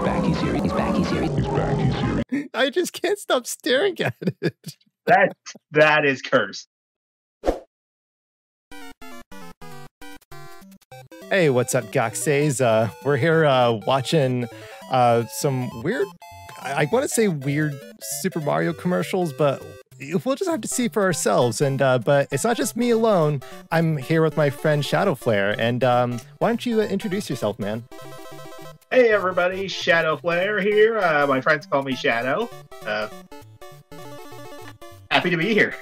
He's back, he's here. I just can't stop staring at it. That is cursed. Hey, what's up, Gakuseis? We're here watching some weird, I want to say weird Super Mario commercials, but we'll just have to see for ourselves. And but it's not just me alone. I'm here with my friend Shadowflare. And why don't you introduce yourself, man? Hey, everybody. Shadowflare here. My friends call me Shadow. Happy to be here.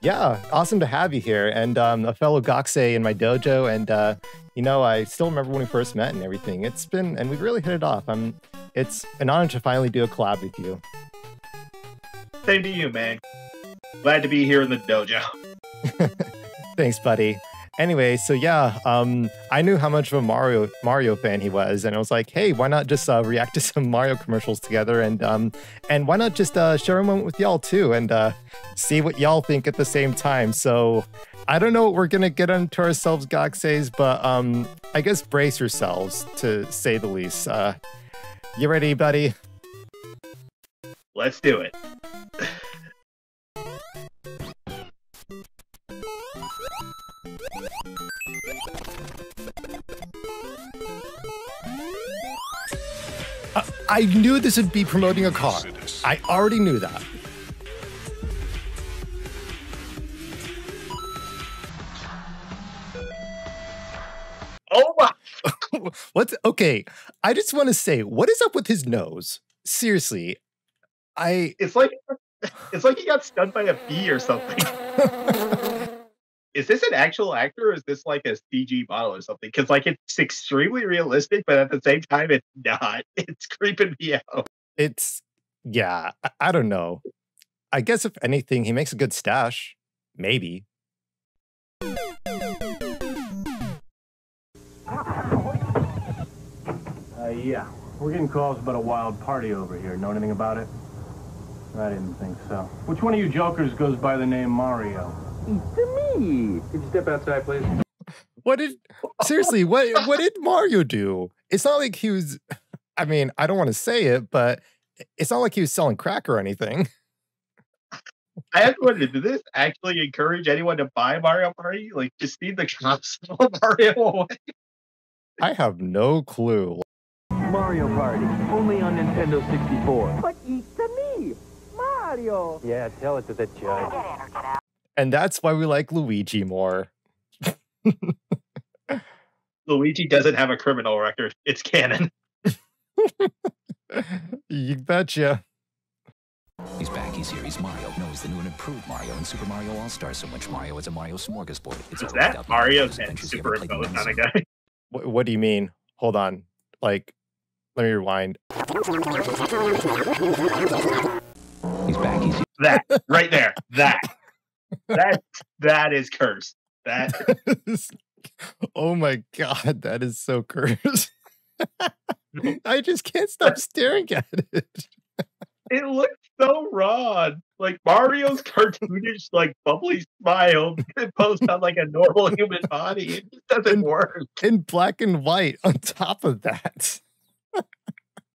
Yeah, awesome to have you here. And a fellow Gakusei in my dojo. And you know, I still remember when we first met and everything. It's been, and we've really hit it off. It's an honor to finally do a collab with you. Same to you, man. Glad to be here in the dojo. Thanks, buddy. Anyway, so yeah, I knew how much of a Mario fan he was, and I was like, hey, why not just react to some Mario commercials together, and why not just share a moment with y'all too, and see what y'all think at the same time. So I don't know what we're gonna get onto ourselves, Gakuseis, but I guess brace yourselves, to say the least. You ready, buddy? Let's do it. I knew this would be promoting a car. I already knew that. Oh my! Okay, I just want to say, what is up with his nose? Seriously, it's like he got stung by a bee or something. Is this an actual actor, or is this like a CG model or something? Because like it's extremely realistic, but at the same time, it's not. It's creeping me out. It's, yeah, I don't know. I guess if anything, he makes a good stash. Maybe. Yeah, we're getting calls about a wild party over here. Know anything about it? I didn't think so. Which one of you jokers goes by the name Mario? It's me. Could you step outside, please? Seriously, what did Mario do? It's not like he was, I mean, I don't want to say it, but it's not like he was selling crack or anything. I have to wonder, did this actually encourage anyone to buy Mario Party? Like, just need the cops to throw Mario away? I have no clue. Mario Party, only on Nintendo 64. But it's me, Mario. Yeah, tell it to the judge. Get in or get out. And that's why we like Luigi more. Luigi doesn't have a criminal record. It's canon. You betcha. He's back, he's here, he's Mario. No, he's the new and improved Mario in Super Mario All-Stars, so much Mario is a Mario smorgasbord. Is that Mario and superimposed on a guy? What do you mean? Hold on. Like, let me rewind. He's back, he's here. That, right there, that. That is cursed. Oh my god, that is so cursed. I just can't stop staring at it. It looks so raw. Like Mario's cartoonish, like bubbly smile imposed on like a normal human body. It just doesn't work. In black and white on top of that.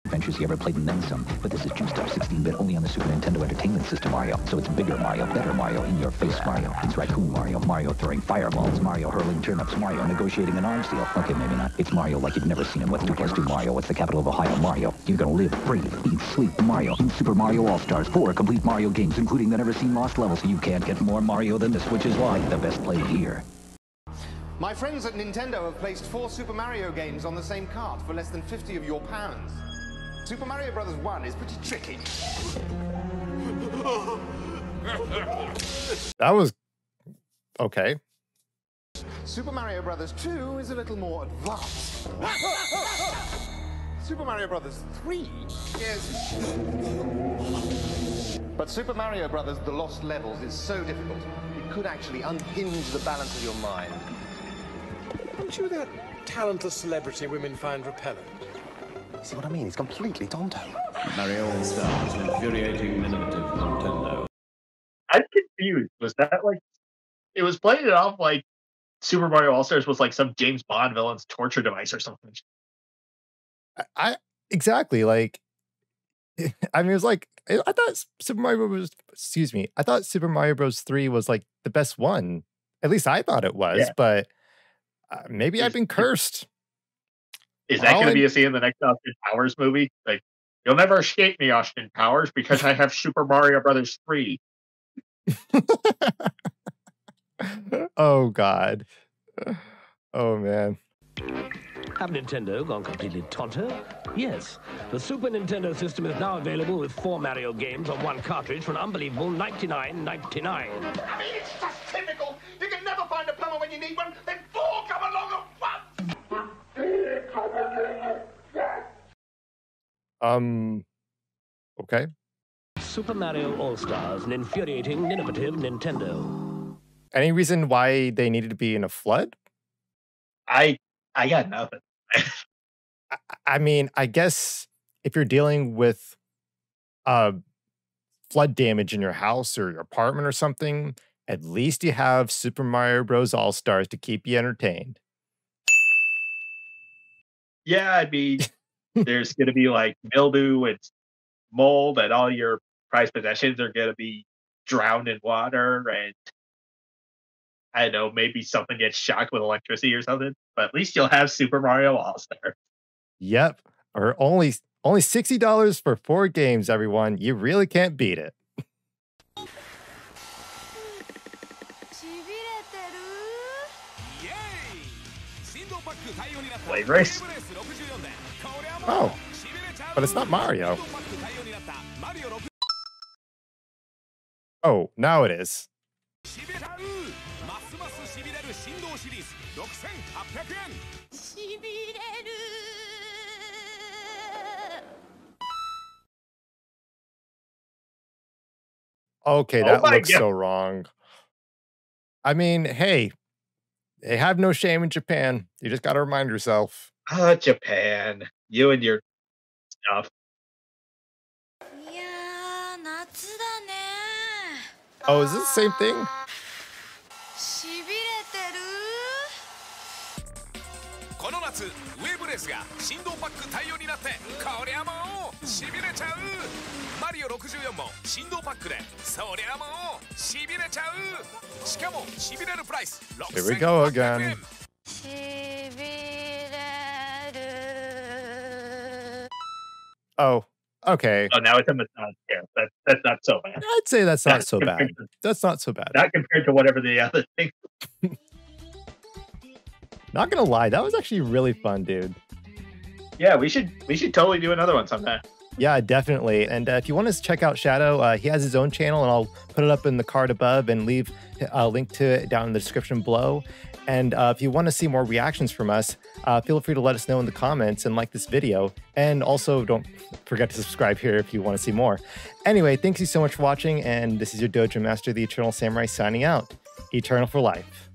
Adventures you ever played and then some, but this is juiced up 16-bit only on the Super Nintendo Entertainment System Mario, so it's bigger Mario, better Mario, in your face Mario, it's raccoon Mario, Mario throwing fireballs, Mario hurling turnips, Mario negotiating an arms deal, okay maybe not, it's Mario like you've never seen him, what's 2 + 2 Mario, what's the capital of Ohio Mario, you're gonna live, breathe, eat, sleep Mario, in Super Mario All-Stars, 4 complete Mario games including the never seen lost level, so you can't get more Mario than this, which is why the best played here. My friends at Nintendo have placed 4 Super Mario games on the same cart for less than 50 of your pounds. Super Mario Bros. 1 is pretty tricky. That was... okay. Super Mario Bros. 2 is a little more advanced. Super Mario Bros. 3 is... But Super Mario Bros. The Lost Levels is so difficult, it could actually unhinge the balance of your mind. Aren't you that talentless celebrity women find repellent? See what I mean? He's completely tonto. Mario All-Stars, infuriating minute of Nintendo. I'm confused. Was that like... It was playing it off like Super Mario All-Stars was like some James Bond villain's torture device or something. I Exactly. Like, I mean, it was like, I thought Super Mario Bros. Excuse me. I thought Super Mario Bros. 3 was like the best one. At least I thought it was, yeah. But maybe I've been cursed. Is that going to be a scene in the next Austin Powers movie? Like, you'll never escape me, Austin Powers, because I have Super Mario Brothers 3. Oh, God. Oh, man. Have Nintendo gone completely tonto? Yes. The Super Nintendo system is now available with 4 Mario games on 1 cartridge for an unbelievable $99.99. I mean, it's just typical. You can never find a plumber when you need one. Then 4 come along at once. Okay. Super Mario All-Stars, an infuriating, innovative Nintendo. Any reason why they needed to be in a flood? I got nothing. I mean, I guess if you're dealing with flood damage in your house or your apartment or something, at least you have Super Mario Bros. All-Stars to keep you entertained. Yeah, I mean, there's going to be like mildew and mold, and all your prized possessions are going to be drowned in water, and I don't know, maybe something gets shocked with electricity or something, but at least you'll have Super Mario All-Star. Yep. Or only $60 for 4 games, everyone. You really can't beat it. Blade Race. Oh. But it's not Mario. Oh, now it is. Okay, that looks so wrong. I mean, hey, they have no shame in Japan. You just got to remind yourself. Ah, Japan. You and your stuff. Oh, is this the same thing? Here we go again. Oh, okay. Oh, now it's a massage. Yeah, that's not so bad. I'd say that's not so bad. That's not so bad. Not compared to whatever the other thing. Not gonna lie, that was actually really fun, dude. Yeah, we should totally do another one sometime. Yeah, definitely. And if you want to check out Shadow, he has his own channel, and I'll put it up in the card above and leave a link to it down in the description below. And if you want to see more reactions from us, feel free to let us know in the comments and like this video. And also, don't forget to subscribe here if you want to see more. Anyway, thank you so much for watching, and this is your Dojo Master, the Eternal Samurai, signing out. Eternal for life.